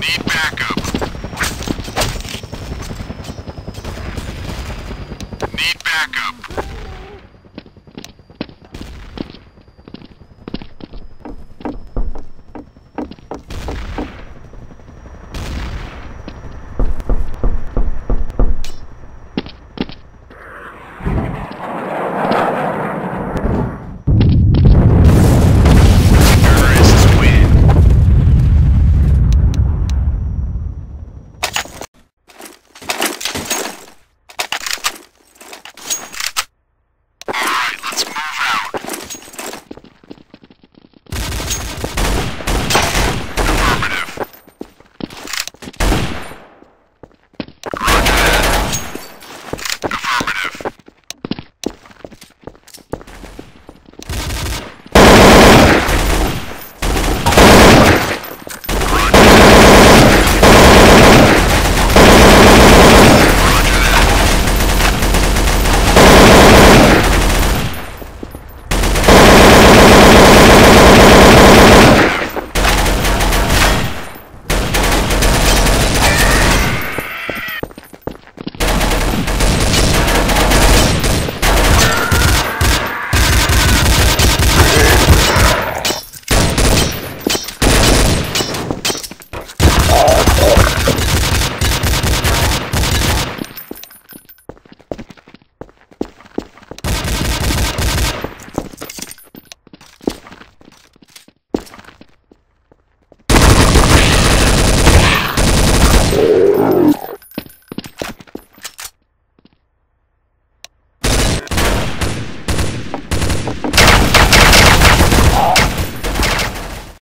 Need backup.